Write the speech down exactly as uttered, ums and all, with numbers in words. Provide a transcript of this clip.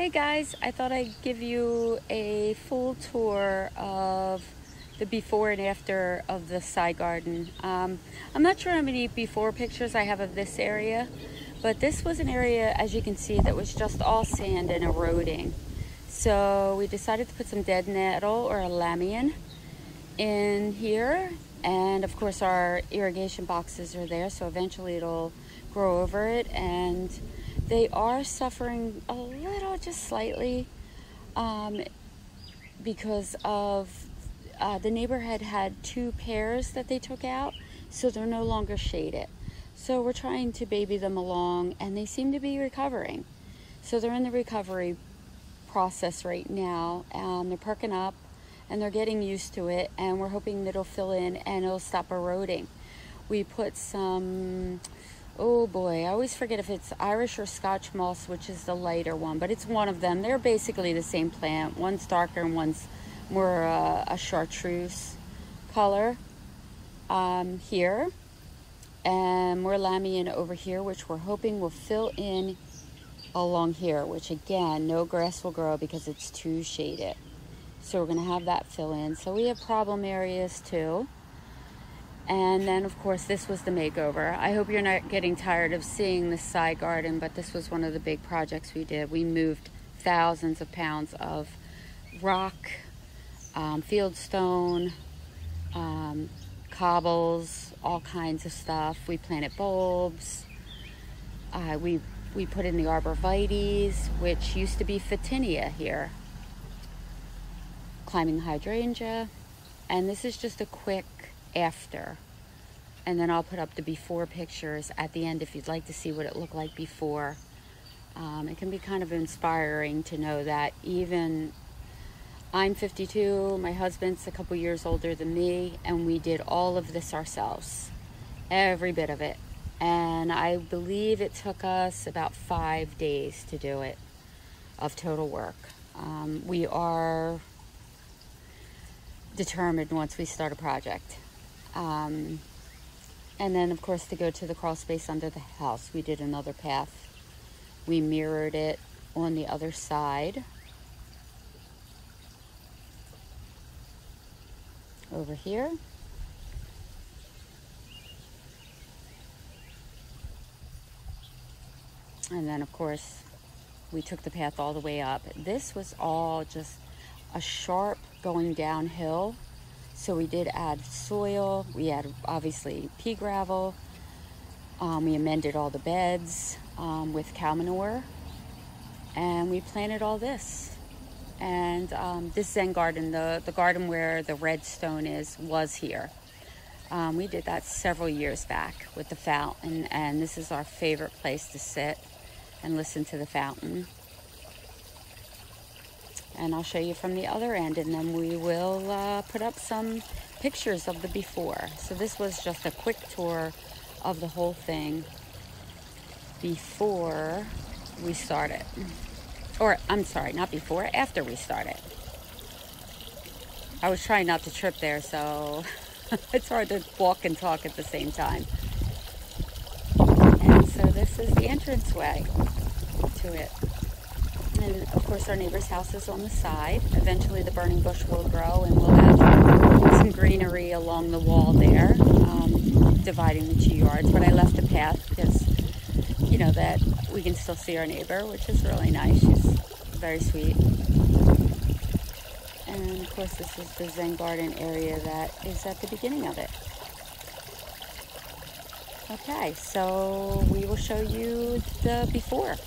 Hey guys, I thought I'd give you a full tour of the before and after of the side garden. Um, I'm not sure how many before pictures I have of this area, but this was an area, as you can see, that was just all sand and eroding. So we decided to put some dead nettle or a lamium in here. And of course our irrigation boxes are there, so eventually it'll grow over it. And they are suffering a little, just slightly, um, because of uh, the neighbor had had two pears that they took out, so they're no longer shaded. So we're trying to baby them along, and they seem to be recovering. So they're in the recovery process right now. Um, they're perking up, and they're getting used to it, and we're hoping that it'll fill in and it'll stop eroding. We put some... Oh boy, I always forget if it's Irish or Scotch moss, which is the lighter one, but it's one of them. They're basically the same plant. One's darker and one's more uh, a chartreuse color um, here. And more lamium over here, which we're hoping will fill in along here, which again, no grass will grow because it's too shaded. So we're gonna have that fill in. So we have problem areas too. And then, of course, this was the makeover. I hope you're not getting tired of seeing this side garden, but this was one of the big projects we did. We moved thousands of pounds of rock, um, field stone, um, cobbles, all kinds of stuff. We planted bulbs. Uh, we, we put in the arborvitaes, which used to be fitinia here. Climbing hydrangea. And this is just a quick... after, and then I'll put up the before pictures at the end if you'd like to see what it looked like before. Um, it can be kind of inspiring to know that even I'm fifty-two, my husband's a couple years older than me, and we did all of this ourselves, every bit of it. And I believe it took us about five days to do it of total work. Um, we are determined once we start a project. Um, and then, of course, to go to the crawl space under the house, we did another path. We mirrored it on the other side. Over here. And then, of course, we took the path all the way up. This was all just a sharp going downhill. So we did add soil, we added obviously pea gravel, um, we amended all the beds um, with cow manure, and we planted all this. And um, this Zen garden, the, the garden where the red stone is, was here. Um, we did that several years back with the fountain, and this is our favorite place to sit and listen to the fountain. And I'll show you from the other end, and then we will uh, put up some pictures of the before. So this was just a quick tour of the whole thing before we started. Or, I'm sorry, not before, after we started. I was trying not to trip there, so it's hard to walk and talk at the same time. And so this is the entranceway to it. And of course our neighbor's house is on the side. Eventually the burning bush will grow and we'll have some greenery along the wall there, um, dividing the two yards. But I left the path because, you know, that we can still see our neighbor, which is really nice. She's very sweet. And of course this is the Zen garden area that is at the beginning of it. Okay, so we will show you the before.